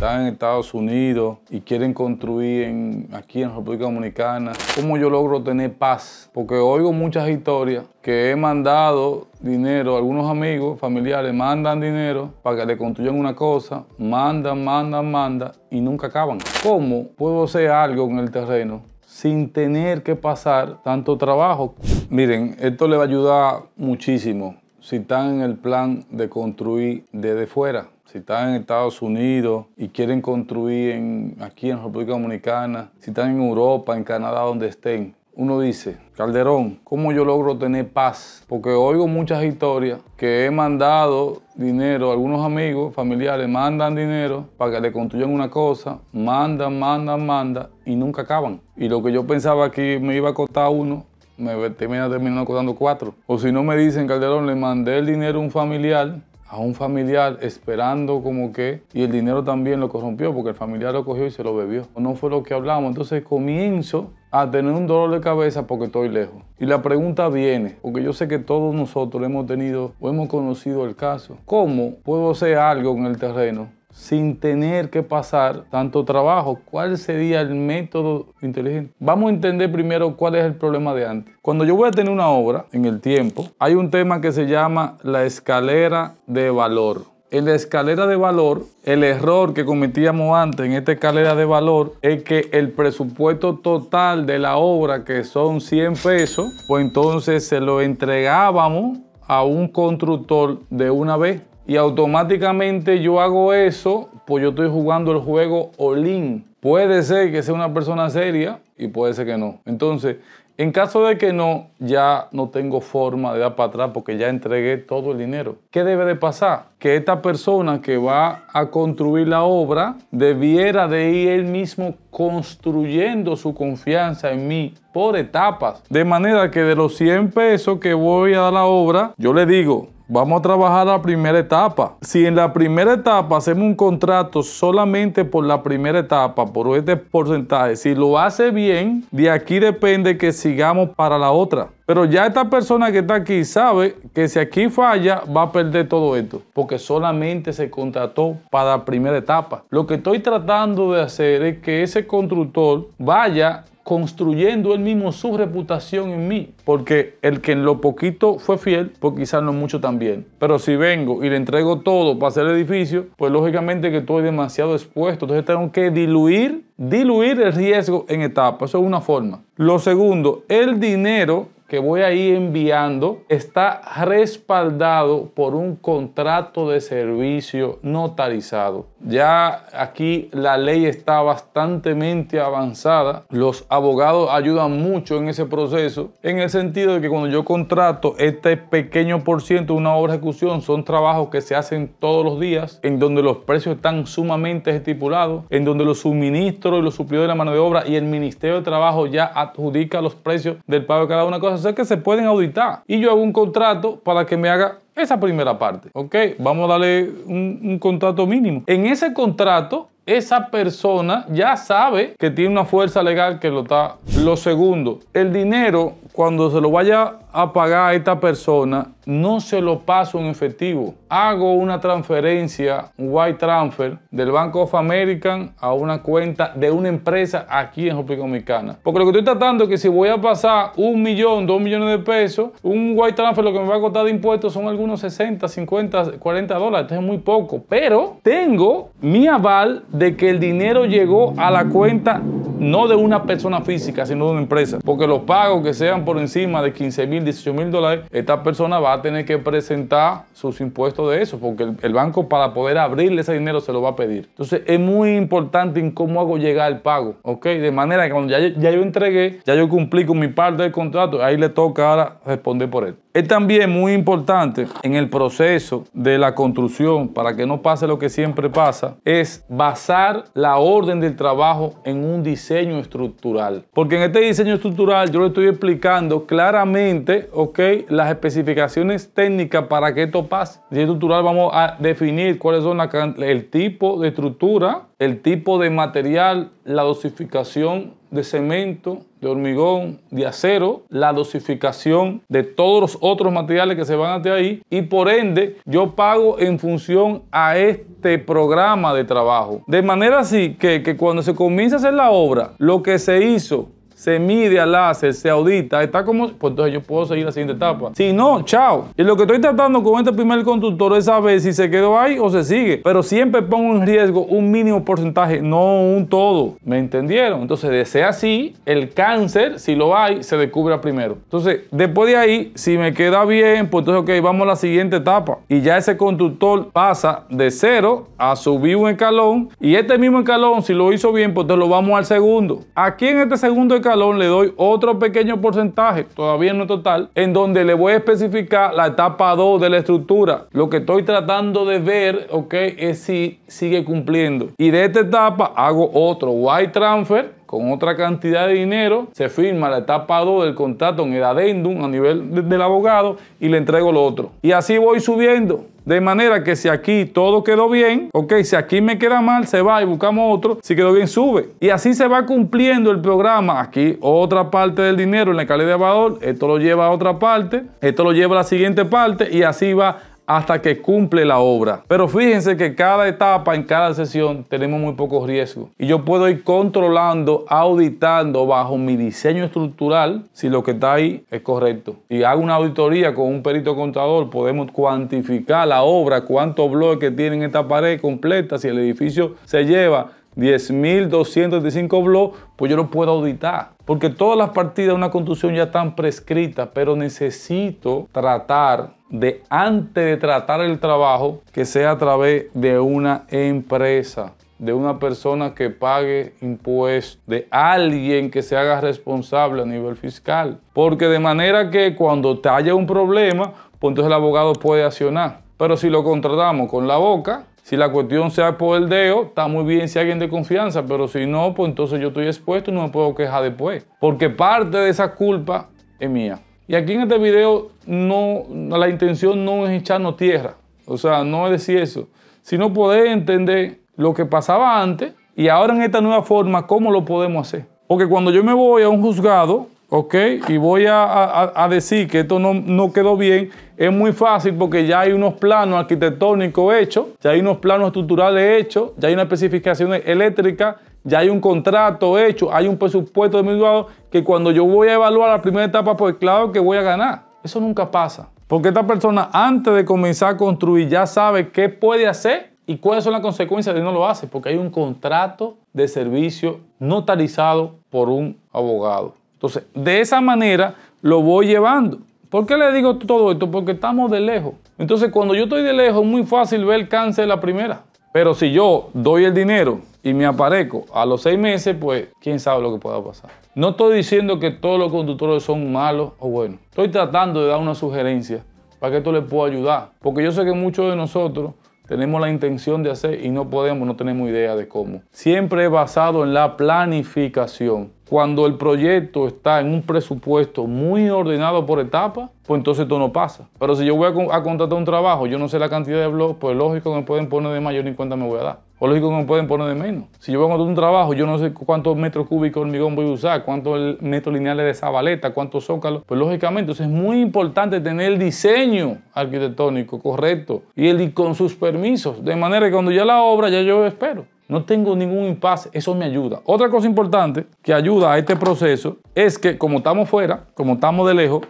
están en Estados Unidos y quieren construir aquí en República Dominicana. ¿Cómo yo logro tener paz? Porque oigo muchas historias que he mandado dinero, algunos amigos, familiares, mandan dinero para que le construyan una cosa, mandan y nunca acaban. ¿Cómo puedo hacer algo en el terreno sin tener que pasar tanto trabajo? Miren, esto le va a ayudar muchísimo si están en el plan de construir desde fuera. Si están en Estados Unidos y quieren construir aquí en República Dominicana, si están en Europa, en Canadá, donde estén. Uno dice, Calderón, ¿cómo yo logro tener paz? Porque oigo muchas historias que he mandado dinero, algunos amigos, familiares, mandan dinero para que le construyan una cosa, mandan y nunca acaban. Y lo que yo pensaba que me iba a costar uno, me terminó costando 4. O si no me dicen, Calderón, le mandé el dinero a un familiar, esperando como que, y el dinero también lo corrompió porque el familiar lo cogió y se lo bebió. No fue lo que hablamos, entonces comienzo a tener un dolor de cabeza porque estoy lejos. Y la pregunta viene, porque yo sé que todos nosotros hemos tenido o hemos conocido el caso. ¿Cómo puedo hacer algo en el terreno sin tener que pasar tanto trabajo? ¿Cuál sería el método inteligente? Vamos a entender primero cuál es el problema de antes. Cuando yo voy a tener una obra en el tiempo, hay un tema que se llama la escalera de valor. En la escalera de valor, el error que cometíamos antes en esta escalera de valor es que el presupuesto total de la obra, que son 100 pesos, pues entonces se lo entregábamos a un constructor de una vez. Y automáticamente yo hago eso, pues yo estoy jugando el juego all-in. Puede ser que sea una persona seria y puede ser que no. Entonces, en caso de que no, ya no tengo forma de dar para atrás porque ya entregué todo el dinero. ¿Qué debe de pasar? Que esta persona que va a construir la obra debiera de ir él mismo construyendo su confianza en mí por etapas. De manera que de los 100 pesos que voy a dar a la obra, yo le digo, vamos a trabajar la primera etapa. Si en la primera etapa hacemos un contrato solamente por la primera etapa, por este porcentaje, si lo hace bien, de aquí depende que sigamos para la otra. Pero ya esta persona que está aquí sabe que si aquí falla, va a perder todo esto, porque solamente se contrató para la primera etapa. Lo que estoy tratando de hacer es que ese constructor vaya construyendo él mismo su reputación en mí, porque el que en lo poquito fue fiel, pues quizás no mucho también. Pero si vengo y le entrego todo para hacer el edificio, pues lógicamente que estoy demasiado expuesto, entonces tengo que diluir el riesgo en etapas. Eso es una forma. Lo segundo, el dinero que voy a ir enviando está respaldado por un contrato de servicio notarizado. Ya aquí la ley está bastante avanzada. Los abogados ayudan mucho en ese proceso, en el sentido de que cuando yo contrato este pequeño por ciento de una obra de ejecución, son trabajos que se hacen todos los días, en donde los precios están sumamente estipulados, en donde los suministros y los suplidores de la mano de obra y el Ministerio de Trabajo ya adjudica los precios del pago de cada una cosa. O sea que se pueden auditar y yo hago un contrato para que me haga esa primera parte. Ok, vamos a darle un contrato mínimo. En ese contrato, esa persona ya sabe que tiene una fuerza legal que lo está. Lo segundo, el dinero, cuando se lo vaya a pagar a esta persona, no se lo paso en efectivo. Hago una transferencia, un wire transfer, del Bank of America a una cuenta de una empresa aquí en República Dominicana. Porque lo que estoy tratando es que si voy a pasar 1 millón, 2 millones de pesos, un wire transfer lo que me va a costar de impuestos son algunos 60, 50, 40 dólares. Entonces es muy poco. Pero tengo mi aval de que el dinero llegó a la cuenta no de una persona física, sino de una empresa. Porque los pagos que sean por encima de 15.000, 18.000 dólares, esta persona va a tener que presentar sus impuestos de eso, porque el banco, para poder abrirle ese dinero, se lo va a pedir. Entonces es muy importante en cómo hago llegar el pago, ¿ok? De manera que cuando ya yo entregué, ya yo cumplí con mi parte del contrato, ahí le toca ahora responder por él. Es también muy importante en el proceso de la construcción, para que no pase lo que siempre pasa, es basar la orden del trabajo en un diseño estructural. Porque en este diseño estructural yo le estoy explicando claramente, ok, las especificaciones técnicas para que esto pase. En el diseño estructural vamos a definir cuáles son el tipo de estructura, el tipo de material, la dosificación de cemento, de hormigón, de acero, la dosificación de todos los otros materiales que se van hacia ahí, y por ende yo pago en función a este programa de trabajo. De manera así que cuando se comienza a hacer la obra, lo que se hizo se mide al láser, se audita, está como... Pues entonces yo puedo seguir la siguiente etapa. Si no, chao. Y lo que estoy tratando con este primer constructor es saber si se quedó ahí o se sigue. Pero siempre pongo en riesgo un mínimo porcentaje, no un todo. ¿Me entendieron? Entonces, de ser así, el cáncer, si lo hay, se descubra primero. Entonces, después de ahí, si me queda bien, pues entonces, ok, vamos a la siguiente etapa. Y ya ese constructor pasa de cero a subir un escalón. Y este mismo escalón, si lo hizo bien, pues entonces lo vamos al segundo. Aquí en este segundo escalón le doy otro pequeño porcentaje, todavía no total, en donde le voy a especificar la etapa 2 de la estructura. Lo que estoy tratando de ver, ok, es si sigue cumpliendo. Y de esta etapa hago otro wire transfer con otra cantidad de dinero, se firma la etapa 2 del contrato en el adendum a nivel del abogado y le entrego lo otro. Y así voy subiendo. De manera que si aquí todo quedó bien, ok, si aquí me queda mal, se va y buscamos otro. Si quedó bien, sube. Y así se va cumpliendo el programa. Aquí otra parte del dinero en la escalera de valor. Esto lo lleva a otra parte. Esto lo lleva a la siguiente parte. Y así va hasta que cumple la obra. Pero fíjense que cada etapa, en cada sesión, tenemos muy pocos riesgos. Y yo puedo ir controlando, auditando bajo mi diseño estructural si lo que está ahí es correcto. Y hago una auditoría con un perito contador, podemos cuantificar la obra, cuántos bloques tienen esta pared completa. Si el edificio se lleva 10.235 bloques, pues yo lo puedo auditar. Porque todas las partidas de una construcción ya están prescritas, pero necesito tratar de, antes de tratar el trabajo, que sea a través de una empresa, de una persona que pague impuestos, de alguien que se haga responsable a nivel fiscal. Porque de manera que cuando te haya un problema, pues entonces el abogado puede accionar. Pero si lo contratamos con la boca, si la cuestión sea por el dedo, está muy bien si hay alguien de confianza, pero si no, pues entonces yo estoy expuesto y no me puedo quejar después. Porque parte de esa culpa es mía. Y aquí en este video, no, la intención no es echarnos tierra. O sea, no es decir eso. Sino poder entender lo que pasaba antes y ahora en esta nueva forma, cómo lo podemos hacer. Porque cuando yo me voy a un juzgado, ok, y voy a decir que esto no quedó bien, es muy fácil porque ya hay unos planos arquitectónicos hechos, ya hay unos planos estructurales hechos, ya hay unas especificaciones eléctricas, ya hay un contrato hecho, hay un presupuesto de mi abogado, que cuando yo voy a evaluar la primera etapa, pues claro que voy a ganar. Eso nunca pasa. Porque esta persona, antes de comenzar a construir, ya sabe qué puede hacer y cuáles son las consecuencias de no lo hace, porque hay un contrato de servicio notarizado por un abogado. Entonces, de esa manera lo voy llevando. ¿Por qué le digo todo esto? Porque estamos de lejos. Entonces, cuando yo estoy de lejos, es muy fácil ver el cáncer de la primera. Pero si yo doy el dinero y me aparezco a los 6 meses, pues quién sabe lo que pueda pasar. No estoy diciendo que todos los constructores son malos o buenos. Estoy tratando de dar una sugerencia para que esto les pueda ayudar. Porque yo sé que muchos de nosotros tenemos la intención de hacer y no podemos, no tenemos idea de cómo. Siempre basado en la planificación. Cuando el proyecto está en un presupuesto muy ordenado por etapas, pues entonces esto no pasa. Pero si yo voy a contratar un trabajo, yo no sé la cantidad de blogs, pues lógico que me pueden poner de más, yo ni cuenta me voy a dar. O lógico que me pueden poner de menos. Si yo voy a contratar un trabajo, yo no sé cuántos metros cúbicos de hormigón voy a usar, cuántos metros lineales de zabaleta, cuántos zócalos. Pues lógicamente, entonces es muy importante tener el diseño arquitectónico correcto y el con sus permisos. De manera que cuando ya la obra, ya yo espero. No tengo ningún impasse, eso me ayuda. Otra cosa importante que ayuda a este proceso es que como estamos fuera, como estamos de lejos,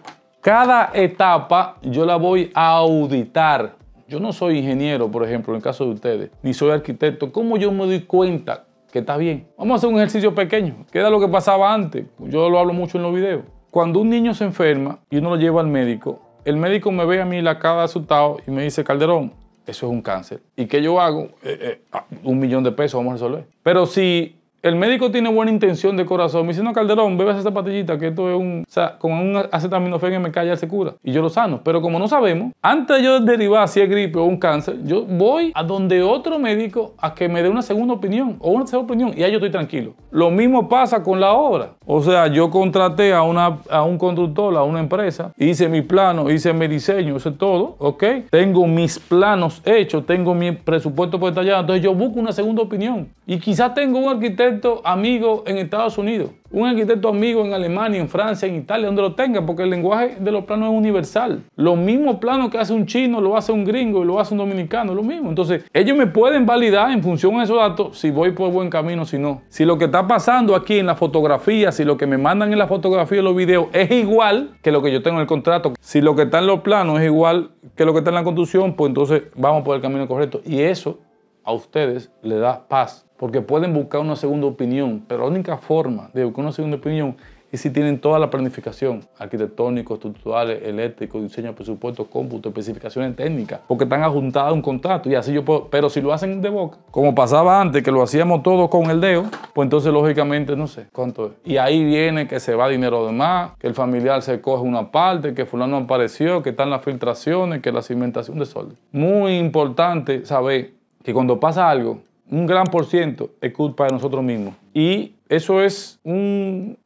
cada etapa yo la voy a auditar. Yo no soy ingeniero, por ejemplo, en el caso de ustedes, ni soy arquitecto. ¿Cómo yo me doy cuenta que está bien? Vamos a hacer un ejercicio pequeño. ¿Qué era lo que pasaba antes? Yo lo hablo mucho en los videos. Cuando un niño se enferma y uno lo lleva al médico, el médico me ve a mí la cara de asustado y me dice, Calderón, eso es un cáncer. ¿Y qué yo hago? $1.000.000 vamos a resolver. Pero si el médico tiene buena intención de corazón, me dice, no, Calderón, bebe esa pastillita, que esto es un... O sea, con un acetaminofén que me calla se cura. Y yo lo sano. Pero como no sabemos, antes de yo derivar si es gripe o un cáncer, yo voy a donde otro médico a que me dé una segunda opinión o una tercera opinión. Y ahí yo estoy tranquilo. Lo mismo pasa con la obra. O sea, yo contraté a un constructor, a una empresa, hice mi plano, hice mi diseño, hice todo, ¿ok? Tengo mis planos hechos, tengo mi presupuesto detallado. Entonces yo busco una segunda opinión. Y quizás tengo un arquitecto arquitecto amigo en Estados Unidos, un arquitecto amigo en Alemania, en Francia, en Italia, donde lo tenga, porque el lenguaje de los planos es universal. Los mismos planos que hace un chino, lo hace un gringo y lo hace un dominicano, lo mismo. Entonces, ellos me pueden validar en función de esos datos si voy por buen camino, si no. Si lo que está pasando aquí en la fotografía, si lo que me mandan en la fotografía y los videos es igual que lo que yo tengo en el contrato, si lo que está en los planos es igual que lo que está en la construcción, pues entonces vamos por el camino correcto. Y eso a ustedes le da paz, porque pueden buscar una segunda opinión, pero la única forma de buscar una segunda opinión es si tienen toda la planificación arquitectónica, estructural, eléctrico, diseño, presupuesto, cómputo, especificaciones técnicas, porque están adjuntadas a un contrato y así yo puedo. Pero si lo hacen de boca, como pasaba antes, que lo hacíamos todo con el dedo, pues entonces lógicamente no sé cuánto es. Y ahí viene que se va dinero de más, que el familiar se coge una parte, que fulano apareció, que están las filtraciones, que la cimentación de sol. Muy importante saber que cuando pasa algo, un gran % es culpa de nosotros mismos. Y eso es un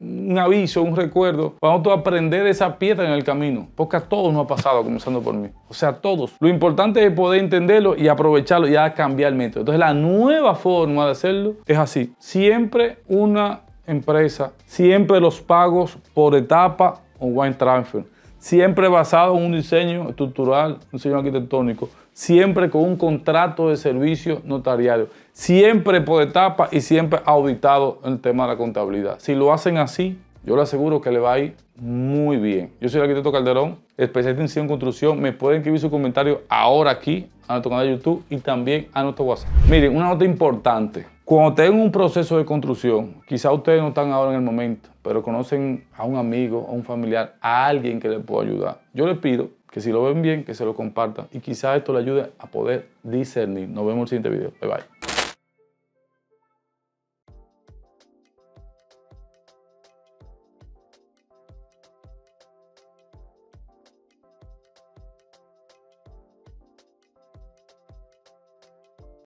aviso, un recuerdo. Vamos a aprender esa piedra en el camino, porque a todos nos ha pasado, comenzando por mí. O sea, a todos. Lo importante es poder entenderlo y aprovecharlo y a cambiar el método. Entonces, la nueva forma de hacerlo es así. Siempre una empresa, siempre los pagos por etapa o wire transfer. Siempre basado en un diseño estructural, un diseño arquitectónico. Siempre con un contrato de servicio notariario, siempre por etapa y siempre auditado en el tema de la contabilidad. Si lo hacen así, yo le aseguro que le va a ir muy bien. Yo soy el arquitecto Calderón, especialista en diseño y construcción. Me pueden escribir su comentario ahora aquí, a nuestro canal de YouTube y también a nuestro WhatsApp. Miren, una nota importante. Cuando tengan un proceso de construcción, quizá ustedes no están ahora en el momento, pero conocen a un amigo, a un familiar, a alguien que les pueda ayudar. Yo les pido que si lo ven bien, que se lo compartan y quizá esto le ayude a poder discernir. Nos vemos en el siguiente video. Bye, bye.